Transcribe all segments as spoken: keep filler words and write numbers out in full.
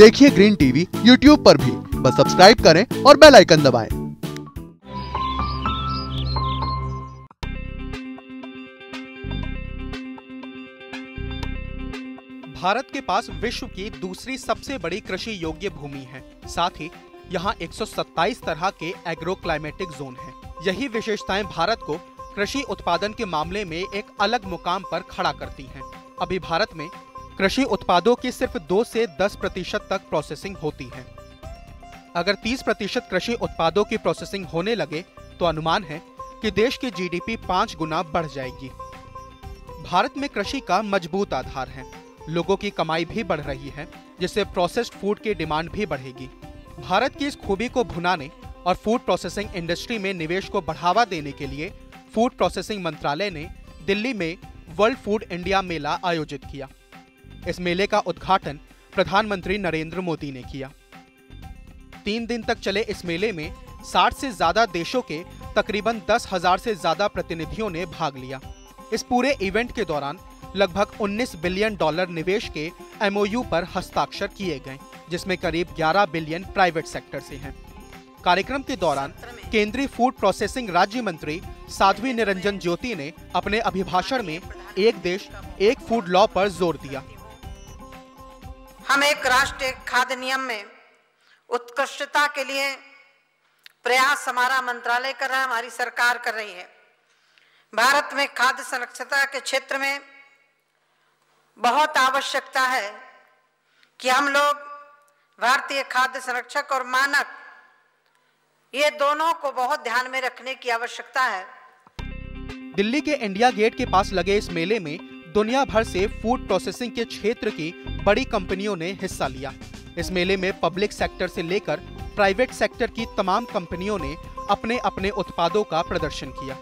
देखिए green TV YouTube पर भी, बस सब्सक्राइब करें और बेल आइकन दबाएं। भारत के पास विश्व की दूसरी सबसे बड़ी कृषि योग्य भूमि है, साथ ही यहाँ एक सौ सत्ताईस तरह के एग्रो क्लाइमेटिक जोन हैं। यही विशेषताएं भारत को कृषि उत्पादन के मामले में एक अलग मुकाम पर खड़ा करती हैं। अभी भारत में कृषि उत्पादों की सिर्फ दो से दस प्रतिशत तक प्रोसेसिंग होती है। अगर तीस प्रतिशत कृषि उत्पादों की प्रोसेसिंग होने लगे तो अनुमान है कि देश की जीडीपी पाँच गुना बढ़ जाएगी। भारत में कृषि का मजबूत आधार है, लोगों की कमाई भी बढ़ रही है, जिससे प्रोसेस्ड फूड की डिमांड भी बढ़ेगी। भारत की इस खूबी को भुनाने और फूड प्रोसेसिंग इंडस्ट्री में निवेश को बढ़ावा देने के लिए फूड प्रोसेसिंग मंत्रालय ने दिल्ली में वर्ल्ड फूड इंडिया मेला आयोजित किया। इस मेले का उद्घाटन प्रधानमंत्री नरेंद्र मोदी ने किया। तीन दिन तक चले इस मेले में साठ से ज्यादा देशों के तकरीबन दस हजार से ज्यादा प्रतिनिधियों ने भाग लिया। इस पूरे इवेंट के दौरान लगभग उन्नीस बिलियन डॉलर निवेश के एमओयू पर हस्ताक्षर किए गए, जिसमें करीब ग्यारह बिलियन प्राइवेट सेक्टर से हैं। कार्यक्रम के दौरान केंद्रीय फूड प्रोसेसिंग राज्य मंत्री साध्वी निरंजन ज्योति ने अपने अभिभाषण में एक देश एक फूड लॉ पर जोर दिया। हम एक राष्ट्र एक खाद्य नियम में उत्कृष्टता के लिए प्रयास हमारा मंत्रालय कर रहा है, हमारी सरकार कर रही है। भारत में खाद्य संरक्षता के क्षेत्र में बहुत आवश्यकता है कि हम लोग भारतीय खाद्य संरक्षक और मानक ये दोनों को बहुत ध्यान में रखने की आवश्यकता है। दिल्ली के इंडिया गेट के पास लगे इस मेले में दुनिया भर से फूड प्रोसेसिंग के क्षेत्र की बड़ी कंपनियों ने हिस्सा लिया। इस मेले में पब्लिक सेक्टर से लेकर प्राइवेट सेक्टर की तमाम कंपनियों ने अपने अपने उत्पादों का प्रदर्शन किया।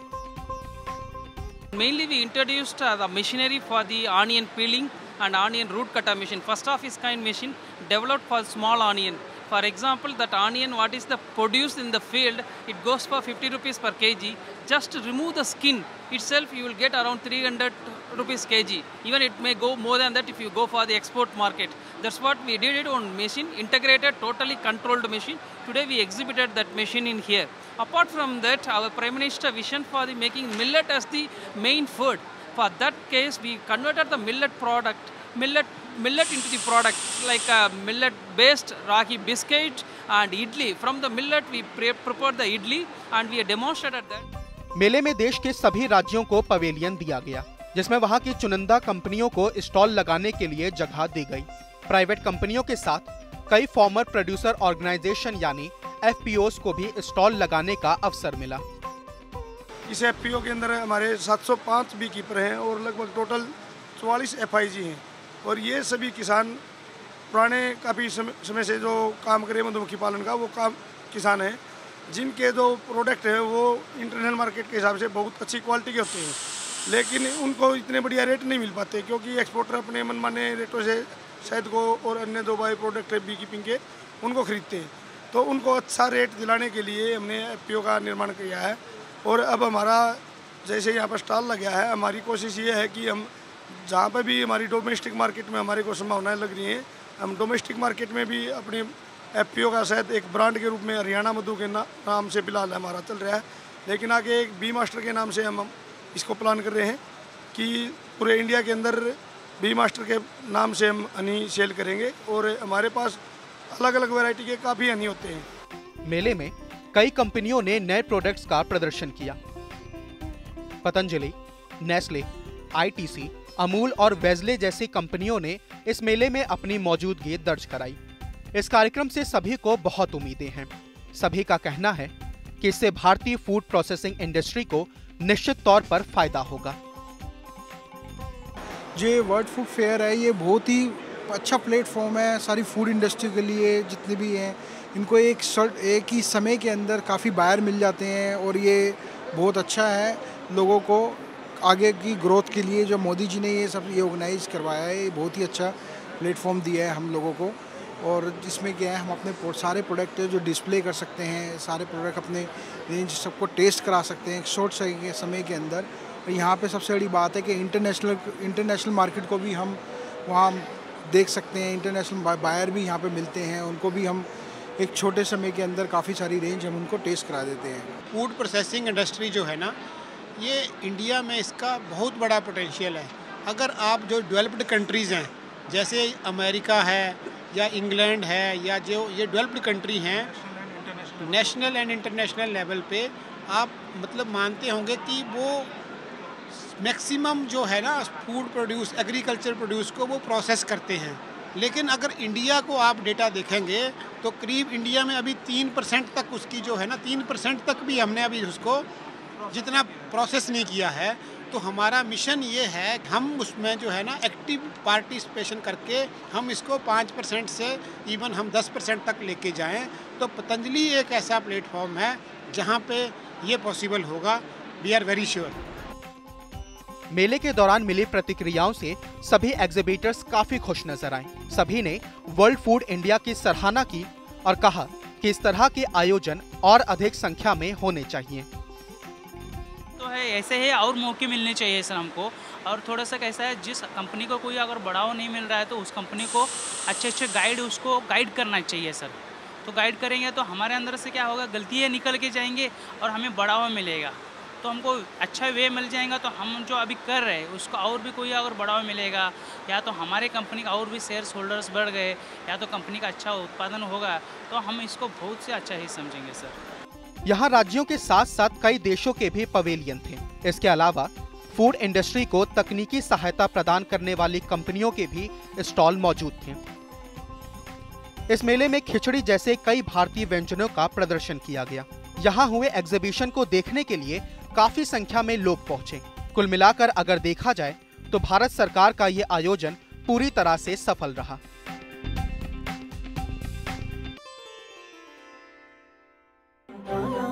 Mainly we introduced uh, the machinery for the onion peeling and onion root cutter machine. First of its kind machine developed for small onion. For example, that onion what is the produced in the field, it goes for fifty rupees per kilogram. Just remove the skin itself you will get around three hundred rupees per kilogram. Even it may go more than that if you go for the export market. That's what we did it on machine, integrated, totally controlled machine. Today we exhibited that machine in here. Apart from that, our Prime Minister vision for the making millet as the main food. For that case, we converted the millet product, millet millet into the product like a millet-based ragi biscuit and idli. From the millet, we prepared the idli and we demonstrated that. मेले में देश के सभी राज्यों को pavilion दिया गया, जिसमें वहाँ की चुनिंदा कंपनियों को स्टॉल लगाने के लिए जगह दी गई। प्राइवेट कंपनियों के साथ कई फॉर्मर प्रोड्यूसर ऑर्गेनाइजेशन यानी एफ पी ओज़ को भी स्टॉल लगाने का अवसर मिला। इस एफ पी ओ के अंदर हमारे सात सौ पाँच बीकीपर हैं और लगभग टोटल चौवालीस एफ आई जी हैं और ये सभी किसान पुराने काफ़ी समय से जो काम करे मधुमक्खी पालन का वो काम किसान हैं, जिनके जो प्रोडक्ट है वो इंटरनल मार्केट के हिसाब से बहुत अच्छी क्वालिटी के होते हैं, लेकिन उनको इतने बढ़िया रेट नहीं मिल पाते क्योंकि एक्सपोर्टर अपने मनमाने रेटों से शहद को और अन्य दो बाई प्रोडक्ट है बी कीपिंग के उनको खरीदते हैं। तो उनको अच्छा रेट दिलाने के लिए हमने एफ पी ओ का निर्माण किया है और अब हमारा जैसे यहाँ पर स्टॉल लगा है, हमारी कोशिश ये है कि हम जहाँ पर भी हमारी डोमेस्टिक मार्केट में हमारे को संभावनाएँ लग रही हैं, हम डोमेस्टिक मार्केट में भी अपने एफ पी ओ का शायद एक ब्रांड के रूप में हरियाणा मधु के ना, नाम से फिलहाल हमारा चल रहा है, लेकिन आगे एक बी मास्टर के नाम से हम इसको प्लान कर रहे हैं कि पूरे इंडिया के अंदर बी मास्टर के नाम से हम हनी सेल करेंगे और हमारे पास अलग अलग वैरायटी के काफ़ी हनी होते हैं। मेले में कई कंपनियों ने नए प्रोडक्ट्स का प्रदर्शन किया। Patanjali, Nestle, I T C, Amul और वेजले जैसी कंपनियों ने इस मेले में अपनी मौजूदगी दर्ज कराई। इस कार्यक्रम से सभी को बहुत उम्मीदें हैं। सभी का कहना है कि इससे भारतीय फूड प्रोसेसिंग इंडस्ट्री को निश्चित तौर पर फायदा होगा। ये वर्ल्ड फूड फेयर है, ये बहुत ही अच्छा प्लेटफॉर्म है सारी फूड इंडस्ट्री के लिए। जितने भी हैं इनको एक शर्ट एक ही समय के अंदर काफ़ी बायर मिल जाते हैं और ये बहुत अच्छा है लोगों को आगे की ग्रोथ के लिए। जो मोदी जी ने ये सब ये ऑर्गेनाइज करवाया है, ये बहुत ही अच्छा प्लेटफॉर्म दिया है हम लोगों को। और इसमें क्या है, हम अपने सारे प्रोडक्ट जो डिस्प्ले कर सकते हैं, सारे प्रोडक्ट अपने रेंज सबको टेस्ट करा सकते हैं शॉर्ट समय के अंदर। और यहाँ पे सबसे बड़ी बात है कि इंटरनेशनल इंटरनेशनल मार्केट को भी हम वहाँ देख सकते हैं, इंटरनेशनल बायर भी यहाँ पे मिलते हैं, उनको भी हम एक छोटे समय के अंदर काफ़ी सारी रेंज हम उनको टेस्ट करा देते हैं। फूड प्रोसेसिंग इंडस्ट्री जो है ना, ये इंडिया में इसका बहुत बड़ा पोटेंशियल है। अगर आप जो डेवलप्ड कंट्रीज़ हैं जैसे अमेरिका है या इंग्लैंड है या जो ये डेवलप्ड कंट्री हैं, नेशनल एंड इंटरनेशनल लेवल पे आप मतलब मानते होंगे कि वो मैक्सिमम जो है ना फूड प्रोड्यूस, एग्रीकल्चर प्रोड्यूस को वो प्रोसेस करते हैं। लेकिन अगर इंडिया को आप डेटा देखेंगे तो करीब इंडिया में अभी तीन परसेंट तक उसकी जो है ना तीन परसेंट तक भी हमने अभी उसको जितना प्रोसेस नहीं किया है। तो हमारा मिशन ये है कि हम उसमें जो है ना एक्टिव पार्टिसिपेशन करके हम इसको पाँच परसेंट से इवन हम दस परसेंट तक लेके जाएं। तो पतंजलि एक ऐसा प्लेटफॉर्म है जहां पे ये पॉसिबल होगा, वी आर वेरी श्योर। मेले के दौरान मिली प्रतिक्रियाओं से सभी एग्जिबिटर्स काफी खुश नजर आए। सभी ने वर्ल्ड फूड इंडिया की सराहना की और कहा कि इस तरह के आयोजन और अधिक संख्या में होने चाहिए। तो है ऐसे है और मौके मिलने चाहिए सर हमको। और थोड़ा सा कैसा है, जिस कंपनी को कोई अगर बढ़ावा नहीं मिल रहा है तो उस कंपनी को अच्छे अच्छे गाइड उसको गाइड करना चाहिए सर। तो गाइड करेंगे तो हमारे अंदर से क्या होगा, गलतियाँ निकल के जाएंगे और हमें बढ़ावा मिलेगा। तो हमको अच्छा वे मिल जाएगा तो हम जो अभी कर रहे हैं उसको और भी कोई और बढ़ावा मिलेगा, या तो हमारे कंपनी का और भी शेयर होल्डर्स बढ़ गए या तो कंपनी का अच्छा उत्पादन होगा, तो हम इसको बहुत से अच्छा ही समझेंगे सर। यहाँ राज्यों के साथ साथ कई देशों के भी पवेलियन थे। इसके अलावा फूड इंडस्ट्री को तकनीकी सहायता प्रदान करने वाली कंपनियों के भी स्टॉल मौजूद थे। इस मेले में खिचड़ी जैसे कई भारतीय व्यंजनों का प्रदर्शन किया गया। यहाँ हुए एग्जीबिशन को देखने के लिए काफी संख्या में लोग पहुंचे। कुल मिलाकर अगर देखा जाए तो भारत सरकार का ये आयोजन पूरी तरह से सफल रहा। Oh,